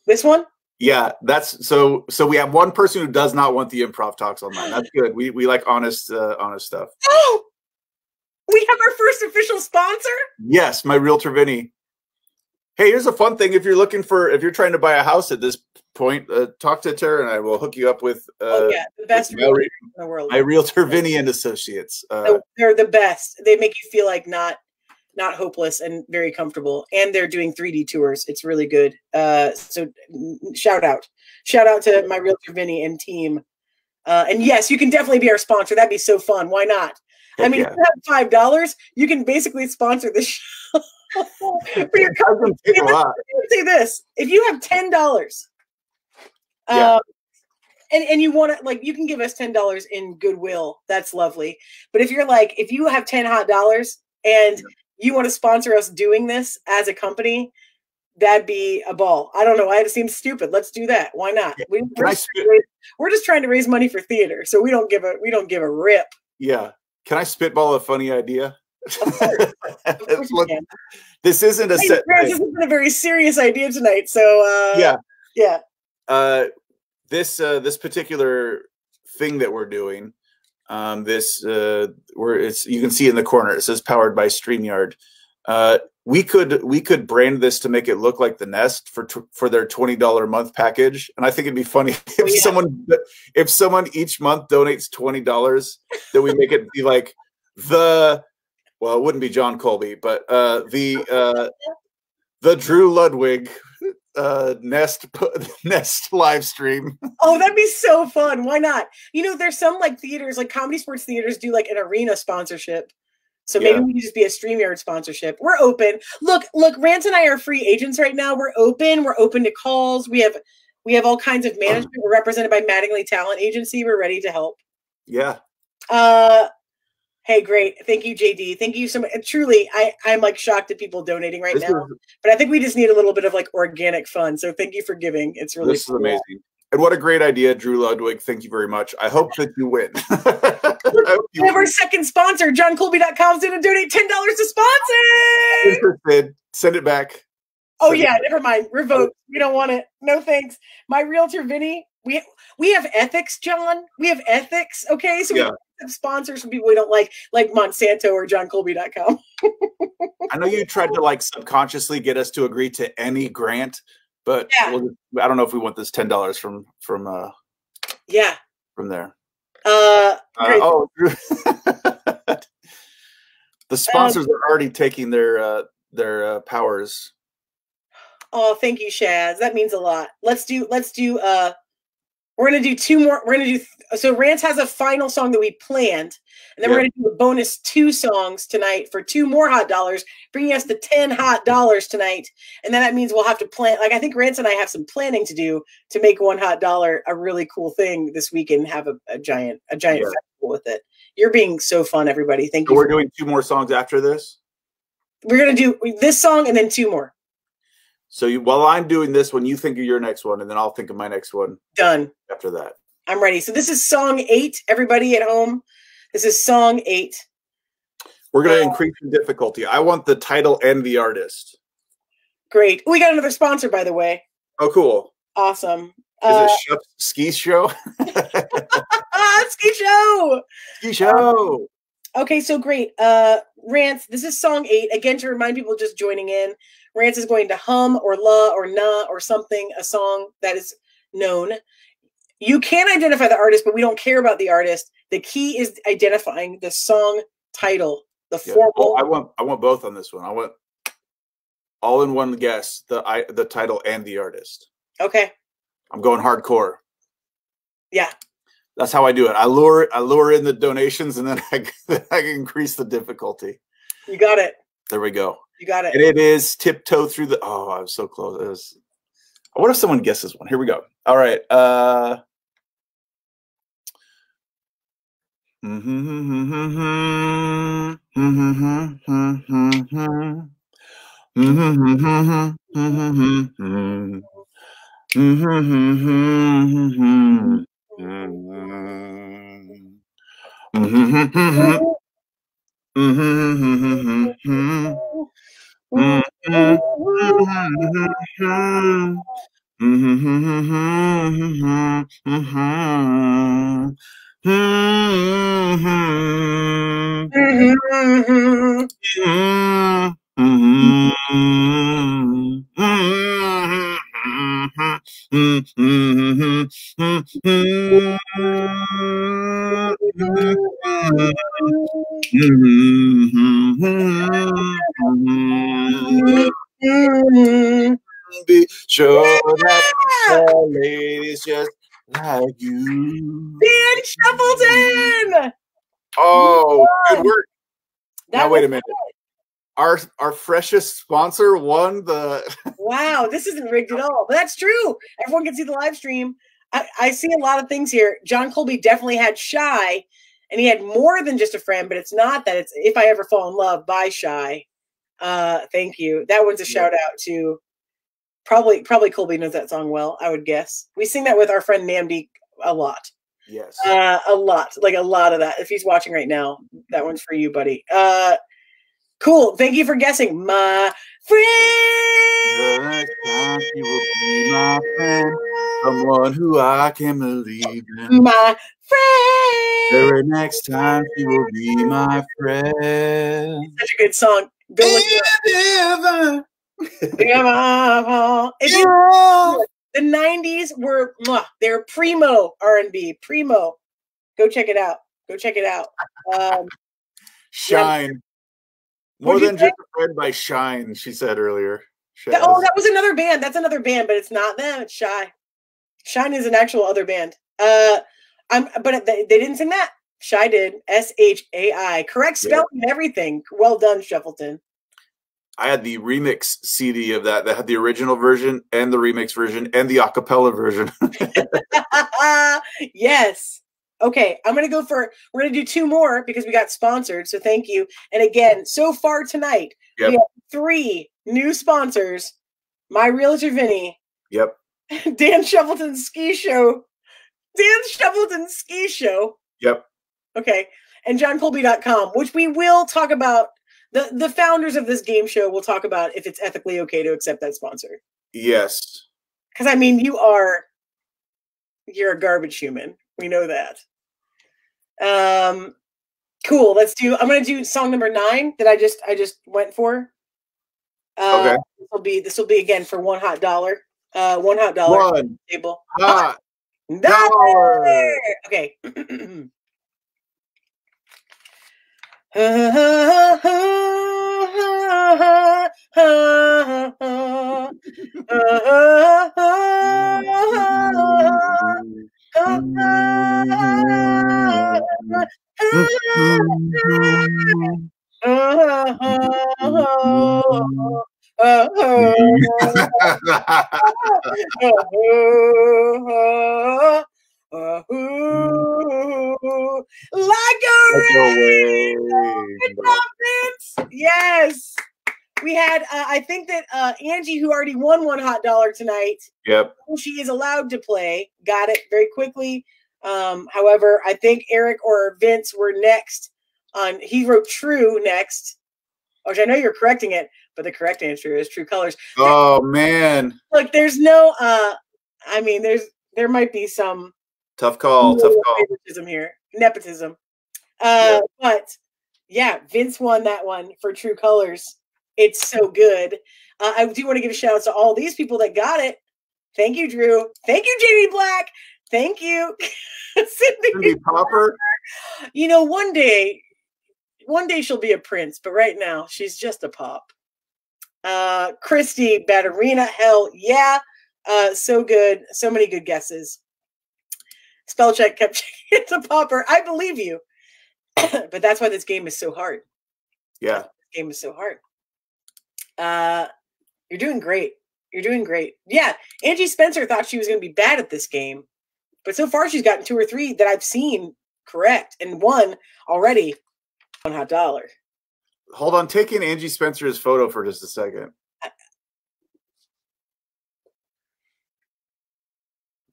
This one? Yeah, that's so we have one person who does not want the improv talks online. That's good. We like honest stuff. Oh, we have our first official sponsor? Yes, My Realtor Vinny. Hey, here's a fun thing. If you're trying to buy a house at this point, talk to Tara and I will hook you up with the best realtor in the world. My Realtor Vinny and Associates. They're the best. They make you feel like not hopeless and very comfortable. And they're doing 3D tours. It's really good. So shout out to My Realtor Vinny and team. And yes, you can definitely be our sponsor. That'd be so fun. Why not? Heck, I mean, if you have $5, you can basically sponsor the show. For your company. Say this, if you have $10, and you want to, like, you can give us $10 in goodwill. That's lovely. But if you're like, if you have $10 and you want to sponsor us doing this as a company, that'd be a ball. I don't know. It seems stupid. Let's do that. Why not? Yeah. We're just trying to raise money for theater, so we don't give a rip. Yeah. Can I spitball a funny idea? Of course. Of course. Look, this isn't a set. This isn't a very serious idea tonight. So yeah. This particular thing that we're doing. Where it's, you can see in the corner, it says powered by StreamYard. We could brand this to make it look like the Nest for their $20 a month package. And I think it'd be funny if someone each month donates $20, then we make it be like well, it wouldn't be John Colby, but, the Drew Ludwig, Nest live stream. Oh, that'd be so fun. Why not? You know, there's some like theaters, like comedy sports theaters do like an arena sponsorship. So maybe we could just be a StreamYard sponsorship. We're open. Look, Rance and I are free agents right now. We're open to calls. We have all kinds of management. We're represented by Mattingly Talent Agency. We're ready to help. Yeah. Hey, great. Thank you, JD. Thank you so much. And truly, I'm like shocked at people donating right now. But I think we just need a little bit of like organic fun. So thank you for giving. It's really This is amazing. And what a great idea, Drew Ludwig. Thank you very much. I hope that you win. We have our second sponsor. JohnColby.com is going to donate $10 to sponsor. Interested. Send it back. Oh, yeah. Never mind. Revoke. We don't want it. No, thanks. My Realtor Vinny. We have ethics, John. We have ethics. Okay. So we have sponsors from people we don't like Monsanto or JohnColby.com. I know you tried to like subconsciously get us to agree to any grant, but I don't know if we want this $10 from there. The sponsors are already taking their powers. Oh, thank you, Shaz. That means a lot. Let's do we're going to do two more. We're going to do, so Rance has a final song that we planned, and then we're going to do a bonus 2 songs tonight for 2 more hot dollars, bringing us to 10 hot dollars tonight. And then that means we'll have to plan. Like, I think Rance and I have some planning to do to make $1 Hot Dollar a really cool thing this week and have a giant festival with it. You're being so fun, everybody. Thank you. So we're doing 2 more songs after this. We're going to do this song and then 2 more. So you, while I'm doing this one, you think of your next one, and then I'll think of my next one. Done. After that. I'm ready. So this is song 8, everybody at home. This is song 8. We're going to increase in difficulty. I want the title and the artist. Great. We got another sponsor, by the way. Oh, cool. Awesome. Is it Ski Show? Ski Show. Ski Show. Okay, so great. Rance, this is song 8. Again, to remind people just joining in, Rance is going to hum or la or na or something, a song that is known. You can identify the artist, but we don't care about the artist. The key is identifying the song title, the formal. Oh, I want both on this one. I want all in one guess, the title and the artist. Okay. I'm going hardcore. Yeah. That's how I do it. I lure in the donations, and then I increase the difficulty. You got it. There we go. You got it. And it is tiptoe through the. Oh, I was so close. It was, what if someone guesses one? Here we go. All right. Be sure that the ladies just like you. Dan Shuffleton! Oh, good work. Now wait a minute. Our freshest sponsor won the. Wow, this isn't rigged at all, but that's true. Everyone can see the live stream. I see a lot of things here. John Colby definitely had Shy, and he had more than just a friend, but it's not that. It's If I Ever Fall in Love by Shy. Thank you. That one's a shout out to probably Colby knows that song well, I would guess. We sing that with our friend Namdi a lot. Yes. A lot. Like a lot of that. If he's watching right now, that one's for you, buddy. Cool. Thank you for guessing. My friend. You will be my friend. Someone who I can believe in. My friend. Very next time you will be my friend. Such a good song. Go look it up. The 90s were their primo R&B. Primo. Go check it out. Go check it out. Shine. More than just a friend by Shine, she said earlier. Oh, that was another band. That's another band, but it's not them. It's Shy. Shine is an actual other band. But they didn't sing that. Shai did. S-H-A-I. Correct spelling and everything. Well done, Shuffleton. I had the remix CD of that. That had the original version and the remix version and the acapella version. Yes. Okay. I'm going to go for, we're going to do 2 more because we got sponsored. So thank you. And again, so far tonight, we have 3 new sponsors. My Realtor Vinny. Yep. Dan Shuffleton Ski Show. Dan Shuffleton Ski Show. Yep. Okay. And johncolby.com, which we will talk about. The founders of this game show will talk about if it's ethically okay to accept that sponsor. Yes. Because, I mean, you're a garbage human. We know that. Cool. Let's do, I'm going to do song number 9 that I just went for. Okay. This will be again for $1 Hot Dollar. $1 Hot Dollar. $1 Hot Dollar. Okay. Yes. We had, I think that Angie, who already won $1 Hot Dollar tonight, yep, who she is allowed to play, got it very quickly. However, I think Eric or Vince were next on, he wrote true next, which I know you're correcting it, but the correct answer is true colors. Oh, man. Look, there's no, I mean, there might be some. Tough call, tough call. Nepotism here, nepotism. Yeah. But yeah, Vince won that one for true colors. It's so good. I do want to give a shout out to all these people that got it. Thank you, Drew. Thank you, Jamie Black. Thank you, Cindy Popper. You know, one day she'll be a prince, but right now she's just a pop. Christy Batterina, hell yeah. So good. So many good guesses. Spellcheck kept checking it's a popper. I believe you. But that's why this game is so hard. Yeah. This game is so hard. You're doing great. You're doing great. Yeah. Angie Spencer thought she was going to be bad at this game, but so far she's gotten 2 or 3 that I've seen correct and one already on $1 Hot Dollar. Hold on. Take in Angie Spencer's photo for just a second.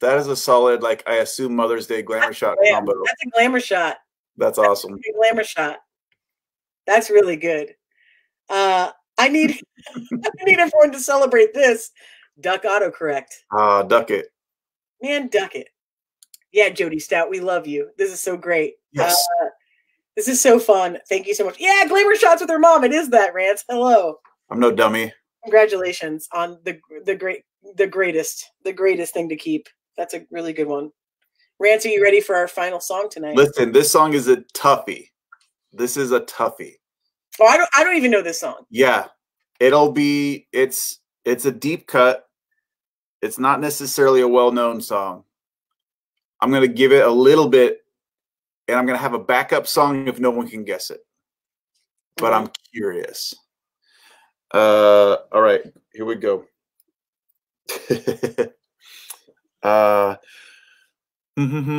That is a solid, like, I assume Mother's Day glamour shot combo. That's a glamour shot. That's awesome. A glamour shot. That's really good. I need everyone to celebrate this. Duck autocorrect. Duck it. Man, duck it. Yeah, Jody Stout, we love you. This is so great. Yes. This is so fun. Thank you so much. Yeah, glamour shots with her mom. It is that, Rance. Hello. I'm no dummy. Congratulations on the greatest thing to keep. That's a really good one. Rance, are you ready for our final song tonight? Listen, this song is a toughie. This is a toughie. Oh, I don't even know this song. Yeah. It's a deep cut. It's not necessarily a well-known song. I'm going to give it a little bit, and I'm going to have a backup song if no one can guess it. But I'm curious. All right, here we go. Colby.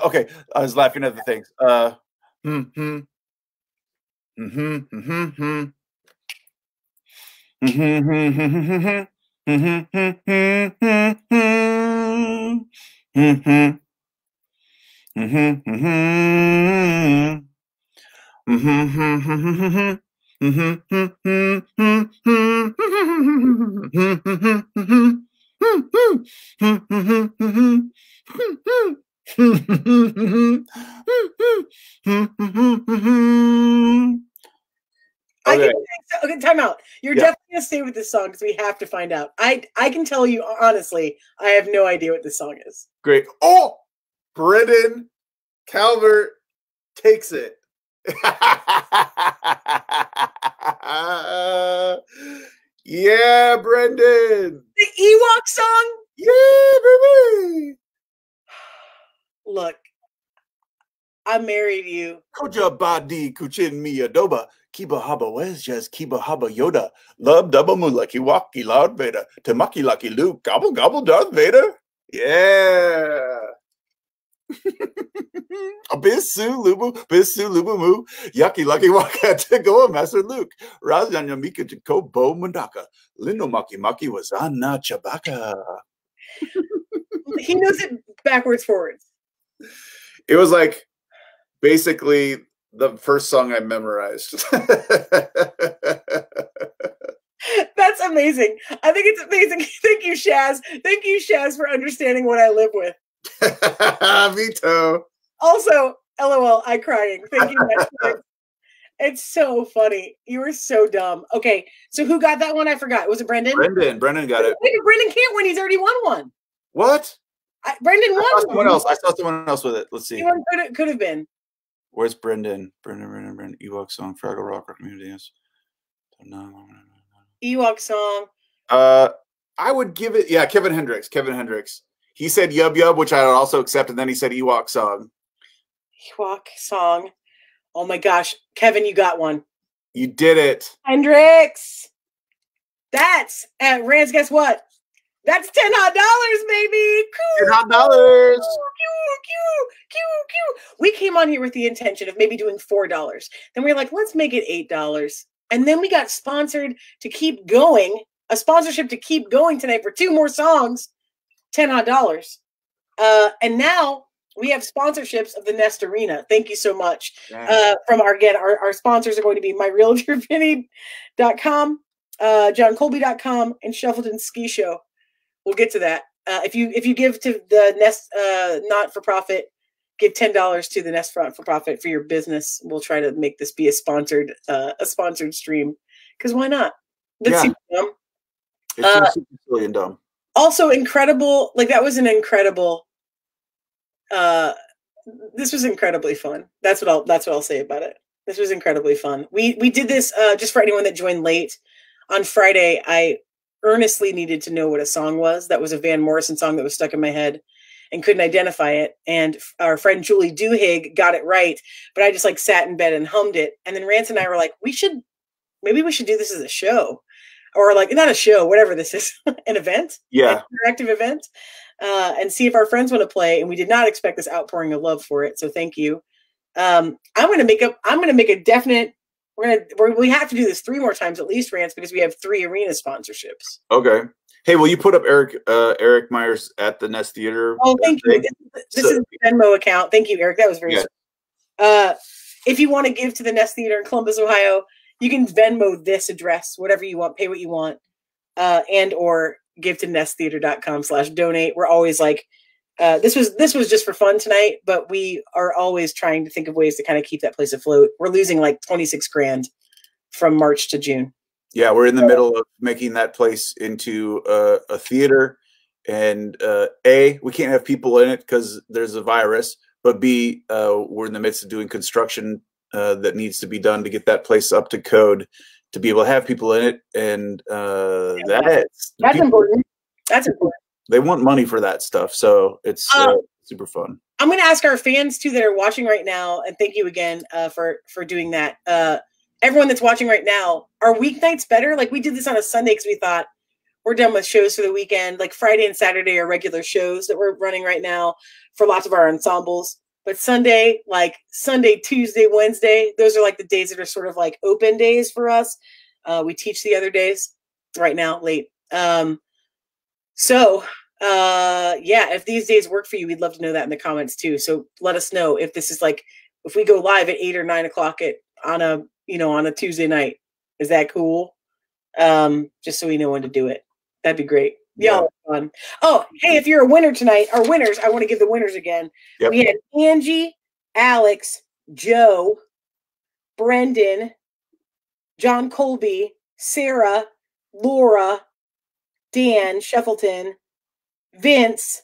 Okay, I was laughing at the things. Okay. Okay, time out. You're definitely going to stay with this song because we have to find out. I can tell you, honestly, I have no idea what this song is. Great. Oh, Britton Calvert takes it. Yeah, Brendan. The Ewok song? Yeah, baby. Look, I married you. Koja Badi Kuchin Mi Adoba. Kiba Haba Wes just Kiba Haba Yoda. Love double moolah kiwaki loud Vader. Tamaki Lucky Luke. Gobble gobble Darth Vader. Yeah. Abisu lubu, bisu lubu mu, yucky lucky waka to go master Luke. Razanya mika to ko bo mandaka. Lindo maki maki was anna chabaka. He knows it backwards, forwards. It was like basically the first song I memorized. That's amazing. I think it's amazing. Thank you, Shaz. Thank you, Shaz, for understanding what I live with. Vito. Also, LOL, I crying. Thank you. It's so funny. You were so dumb. Okay, so who got that one? I forgot. Was it Brendan? Brendan got it. Brendan can't win. He's already won one. What? Brendan won. I saw someone else with it. Let's see. Anyone could have been. Where's Brendan? Brendan. Ewok song, Fraggle Rock, or Community Dance. No. Ewok song. I would give it. Yeah, Kevin Hendricks. He said Yub Yub, which I would also accept, and then he said Ewok song. Oh my gosh, Kevin, you got one. You did it, Hendricks. That's at Rance. Guess what? That's $10 hot dollars, baby. Cool. $10 hot dollars. We came on here with the intention of maybe doing $4. Then we were like, let's make it $8. And then we got sponsored to keep going, a sponsorship to keep going tonight for 2 more songs, $10 hot dollars. And now we have sponsorships of the Nest Arena. Thank you so much. Nice. From our sponsors are going to be myrealtorvinny.com, johncolby.com, and Shuffleton Ski Show. We'll get to that. If you give to the Nest not-for-profit, give $10 to the Nest for-profit for your business. We'll try to make this be a sponsored stream, because why not? That's dumb. It's super dumb. Also incredible. Like, that was an incredible. This was incredibly fun. That's what I'll say about it. This was incredibly fun. We did this just for anyone that joined late on Friday. I earnestly needed to know what a song was. That was a Van Morrison song that was stuck in my head and couldn't identify it. And our friend Julie Duhigg got it right, but I just like sat in bed and hummed it. And then Rance and I were like, maybe we should do this as a show, or like not a show, whatever this is, an event, an interactive event. And see if our friends want to play, and we did not expect this outpouring of love for it. So thank you. We have to do this 3 more times at least, Rance, because we have 3 arena sponsorships. Okay. Hey, will you put up Eric Myers at the Nest Theater? Oh, thank you. This is the Venmo account. Thank you, Eric. That was very. If you want to give to the Nest Theater in Columbus, Ohio, you can Venmo this address, whatever you want, pay what you want, and/or give to nesttheater.com/donate. We're always like, this was just for fun tonight, but we are always trying to think of ways to kind of keep that place afloat. We're losing like 26 grand from March to June. Yeah. We're in the middle of making that place into a theater, and we can't have people in it 'cause there's a virus, but B, we're in the midst of doing construction that needs to be done to get that place up to code, to be able to have people in it, and that's important. That's important. They want money for that stuff, so it's super fun. I'm going to ask our fans too that are watching right now, and thank you again for doing that. Everyone that's watching right now, are weeknights better? Like, we did this on a Sunday because we thought we're done with shows for the weekend. Like, Friday and Saturday are regular shows that we're running right now for lots of our ensembles. But Sunday, like Sunday, Tuesday, Wednesday, those are like the days that are sort of like open days for us. We teach the other days right now, late. Yeah, if these days work for you, we'd love to know that in the comments too. So let us know if this is like, if we go live at 8 or 9 o'clock on a Tuesday night, is that cool? Just so we know when to do it. That'd be great. Y'all are fun. Oh, hey, if you're a winner tonight, our winners, I want to give the winners again. Yep. We had Angie, Alex, Joe, Brendan, John Colby, Sarah, Laura, Dan Shuffleton, Vince,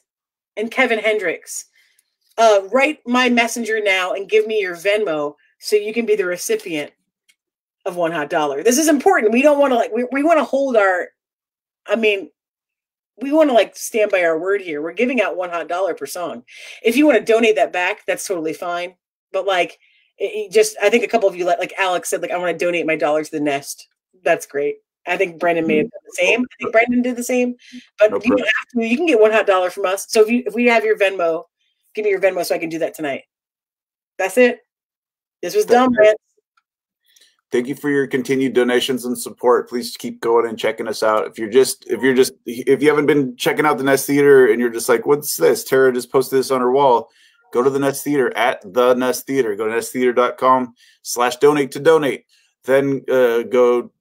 and Kevin Hendricks. Write my messenger now and give me your Venmo so you can be the recipient of $1 hot dollar. This is important. We don't want to we want to hold our, we want to stand by our word here. We're giving out $1 hot dollar per song. If you want to donate that back, that's totally fine. But I think a couple of you, like Alex said, I want to donate my dollar to the Nest. That's great. I think Brendan may have done the same. I think Brendan did the same. But you don't have to. You can get $1 hot dollar from us. So if we have your Venmo, Give me your Venmo so I can do that tonight. That's it. This was dumb, man. Thank you for your continued donations and support. Please keep going and checking us out. If you haven't been checking out the Nest Theater and you're just like, what's this? Tara just posted this on her wall. Go to the Nest Theater at the Nest Theater. Go to nesttheater.com/donate to donate. Then go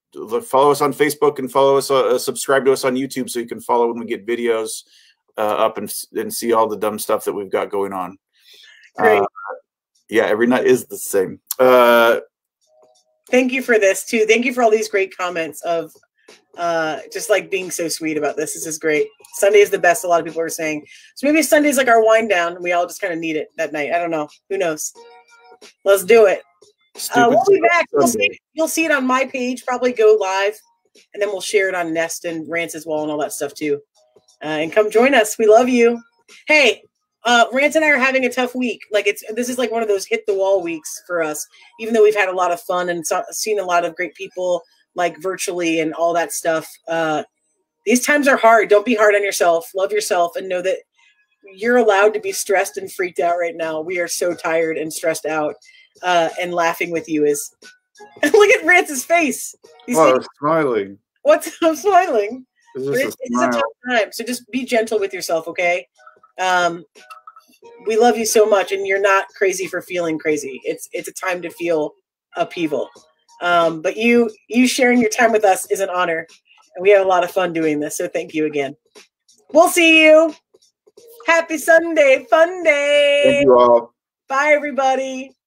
follow us on Facebook and follow us, subscribe to us on YouTube so you can follow when we get videos up and see all the dumb stuff that we've got going on. Great. Yeah, every night is the same. Thank you for this too. Thank you for all these great comments of just like being so sweet about this. This is great. Sunday is the best, a lot of people are saying. So maybe Sunday's like our wind down and we all just kind of need it that night. I don't know. Who knows? Let's do it. We'll be back. You'll see it on my page, probably go live, and then we'll share it on Nest and Rance's wall and all that stuff too. And come join us. We love you. Hey. Rance and I are having a tough week. Like this is like one of those hit the wall weeks for us, even though we've had a lot of fun and seen a lot of great people like virtually and all that stuff. These times are hard. Don't be hard on yourself. Love yourself and know that you're allowed to be stressed and freaked out right now. We are so tired and stressed out, and laughing with you is look at Rance's face. He's smiling. I'm smiling. It's a tough time. So just be gentle with yourself. Okay. We love you so much, and you're not crazy for feeling crazy. It's a time to feel upheaval. But you sharing your time with us is an honor, and we have a lot of fun doing this. So thank you again. We'll see you. Happy Sunday, fun day. Thank you all. Bye, everybody.